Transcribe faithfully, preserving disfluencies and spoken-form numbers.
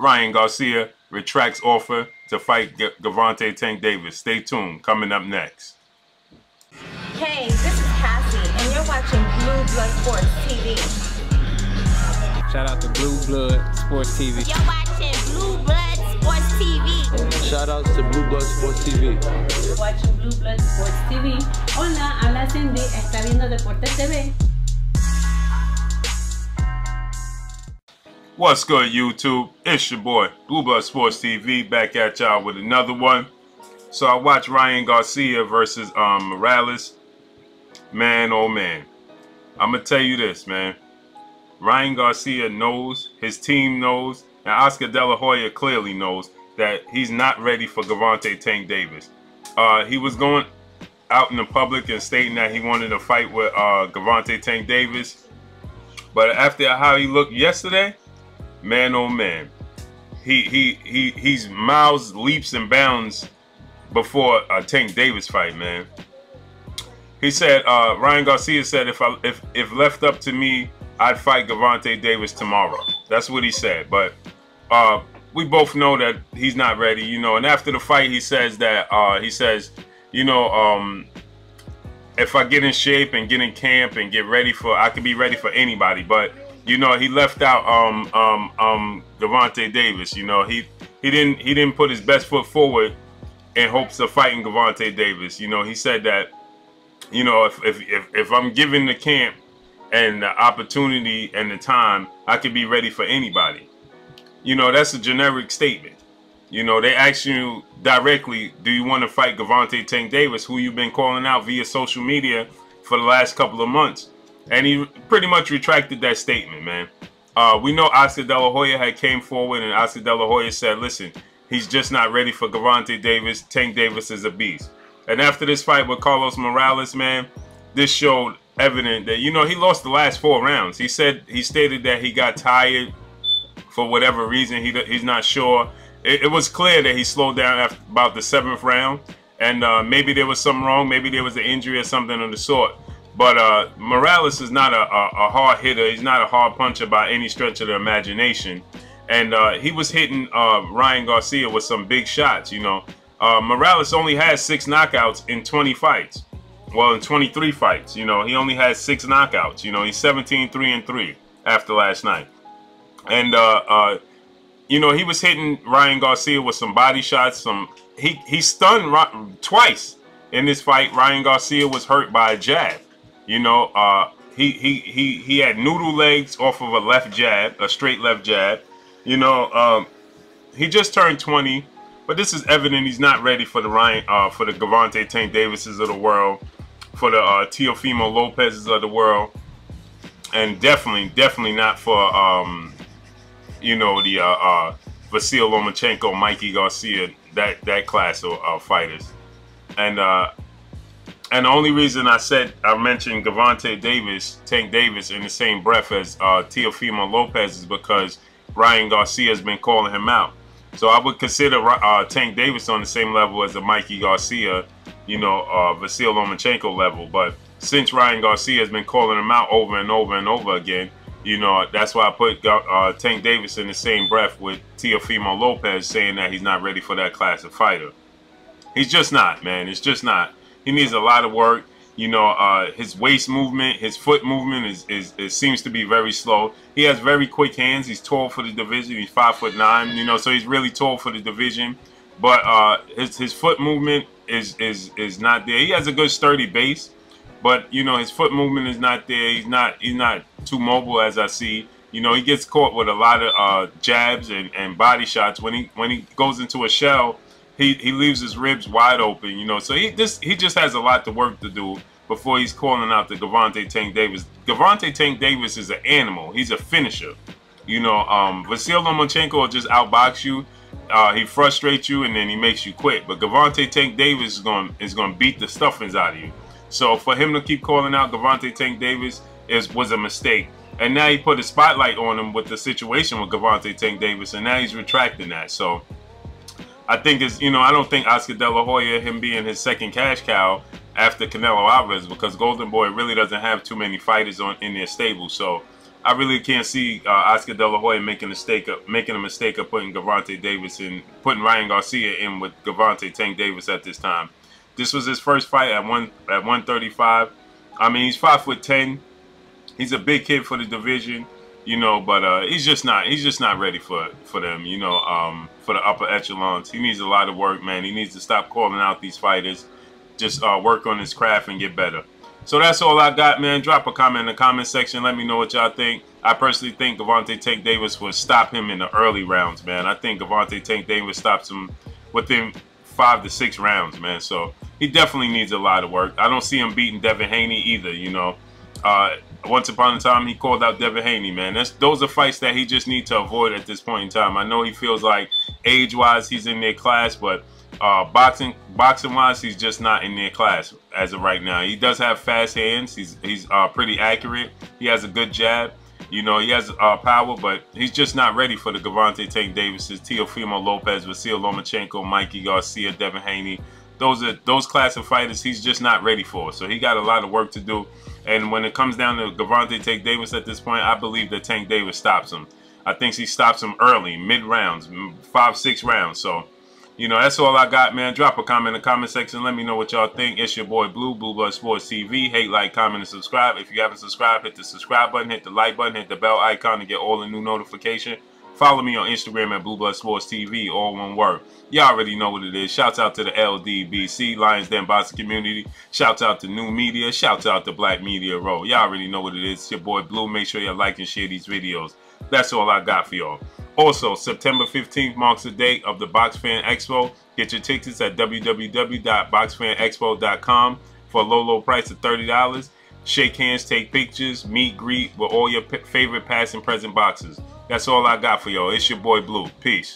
Ryan Garcia retracts offer to fight Gervonta Tank Davis. Stay tuned. Coming up next. Hey, this is Cassie, and you're watching Blue Blood Sports T V. Shout out to Blue Blood Sports T V. You're watching Blue Blood Sports T V. Shout out to Blue Blood Sports T V. You're watching Blue Blood Sports T V. Hola, habla Cindy. Está viendo Deportes T V. What's good, YouTube? It's your boy, Blue Blood Sports T V, back at y'all with another one. So I watched Ryan Garcia versus um, Morales. Man, oh man. I'm going to tell you this, man. Ryan Garcia knows, his team knows, and Oscar De La Hoya clearly knows that he's not ready for Gervonta Tank Davis. Uh, he was going out in the public and stating that he wanted to fight with uh, Gervonta Tank Davis. But after how he looked yesterday, man, oh man, he he he he's miles, leaps and bounds before a Tank Davis fight, man. He said, uh, Ryan Garcia said, if I if if left up to me, I'd fight Gervonta Davis tomorrow. That's what he said. But uh, we both know that he's not ready, you know. And after the fight, he says that uh, he says, you know, um, if I get in shape and get in camp and get ready for, I can be ready for anybody, but. You know, he left out um, um, um, Gervonta Davis. You know, he he didn't he didn't put his best foot forward in hopes of fighting Gervonta Davis. You know, he said that, you know, if if if, if I'm given the camp and the opportunity and the time, I could be ready for anybody. You know, that's a generic statement. You know, they ask you directly, do you want to fight Gervonta Tank Davis, who you've been calling out via social media for the last couple of months? And he pretty much retracted that statement, man. Uh, we know Oscar De La Hoya had came forward, and Oscar De La Hoya said, listen, he's just not ready for Gervonta Davis. Tank Davis is a beast. And after this fight with Carlos Morales, man, this showed evident that, you know, he lost the last four rounds. He said, he stated that he got tired for whatever reason. He, he's not sure. It, it was clear that he slowed down after about the seventh round. And uh, maybe there was something wrong. Maybe there was an injury or something of the sort. But uh, Morales is not a, a, a hard hitter. He's not a hard puncher by any stretch of the imagination. And uh, he was hitting uh, Ryan Garcia with some big shots, you know. Uh, Morales only has six knockouts in twenty fights. Well, in twenty-three fights, you know. He only has six knockouts, you know. He's seventeen, three, and three after last night. And, uh, uh, you know, he was hitting Ryan Garcia with some body shots. Some He, he stunned twice in this fight. Ryan Garcia was hurt by a jab. You know, uh, he, he, he, he had noodle legs off of a left jab, a straight left jab. You know, um, he just turned twenty, but this is evident he's not ready for the Ryan, uh, for the Gervonta Tank Davises of the world, for the uh, Teofimo Lopezes of the world, and definitely, definitely not for, um, you know, the uh, uh, Vasyl Lomachenko, Mikey Garcia, that, that class of uh, fighters. And, uh, And the only reason I said I mentioned Gervonta Davis, Tank Davis, in the same breath as uh, Teofimo Lopez is because Ryan Garcia has been calling him out. So I would consider uh, Tank Davis on the same level as the Mikey Garcia, you know, uh, Vasyl Lomachenko level. But since Ryan Garcia has been calling him out over and over and over again, you know, that's why I put uh, Tank Davis in the same breath with Teofimo Lopez, saying that he's not ready for that class of fighter. He's just not, man. It's just not. He needs a lot of work. You know, uh, his waist movement, his foot movement is, is it seems to be very slow. He has very quick hands. He's tall for the division. He's five foot nine. You know, so he's really tall for the division. But uh, his his foot movement is is is not there. He has a good sturdy base, but you know his foot movement is not there. He's not he's not too mobile as I see. You know, he gets caught with a lot of uh, jabs and and body shots when he when he goes into a shell. He, he leaves his ribs wide open, you know. So he just he just has a lot to work to do before he's calling out the Gervonta Tank Davis. Gervonta Tank Davis is an animal. He's a finisher, you know. Um, Vasyl Lomachenko will just outbox you. Uh, he frustrates you and then he makes you quit. But Gervonta Tank Davis is going is going to beat the stuffings out of you. So for him to keep calling out Gervonta Tank Davis is was a mistake. And now he put a spotlight on him with the situation with Gervonta Tank Davis, and now he's retracting that. So. I think it's, you know, I don't think Oscar De La Hoya, him being his second cash cow after Canelo Alvarez, because Golden Boy really doesn't have too many fighters on in their stable. So I really can't see uh, Oscar De La Hoya making a mistake of making a mistake of putting Gervonta Davis in, putting Ryan Garcia in with Gervonta Tank Davis at this time. This was his first fight at one at one thirty-five. I mean, he's five foot ten. He's a big kid for the division, you know. But uh, he's just not he's just not ready for for them, you know. Um, for the upper echelons, he needs a lot of work, man. He needs to stop calling out these fighters, just uh, work on his craft and get better. So that's all I got, man. Drop a comment in the comment section. Let me know what y'all think. I personally think Gervonta Tank Davis would stop him in the early rounds, man. I think Gervonta Tank Davis stops him within five to six rounds, man. So he definitely needs a lot of work. I don't see him beating Devin Haney either, you know. Uh, once upon a time, he called out Devin Haney, man. That's, those are fights that he just needs to avoid at this point in time. I know he feels like age-wise he's in their class, but Uh, boxing, boxing wise, he's just not in their class as of right now. He does have fast hands. He's he's uh, pretty accurate. He has a good jab. You know, he has uh, power, but he's just not ready for the Gervonta Tank Davises, Teofimo Lopez, Vasyl Lomachenko, Mikey Garcia, Devin Haney. Those are those class of fighters he's just not ready for. So he got a lot of work to do. And when it comes down to Gervonta Tank Davis at this point, I believe that Tank Davis stops him. I think he stops him early, mid rounds, five, six rounds. So, you know, that's all I got, man. Drop a comment in the comment section. Let me know what y'all think. It's your boy, Blue, Blue Blood Sports T V. Hate, like, comment, and subscribe. If you haven't subscribed, hit the subscribe button, hit the like button, hit the bell icon to get all the new notification. Follow me on Instagram at Blue Blood Sports T V, all one word. Y'all already know what it is. Shouts out to the L D B C, Lions Den Boxing Community. Shouts out to New Media. Shouts out to Black Media Row. Y'all already know what it is. It's your boy, Blue. Make sure you like and share these videos. That's all I got for y'all. Also, September fifteenth marks the date of the Box Fan Expo. Get your tickets at w w w dot box fan expo dot com for a low, low price of thirty dollars. Shake hands, take pictures, meet, greet with all your favorite past and present boxers. That's all I got for y'all. It's your boy Blue. Peace.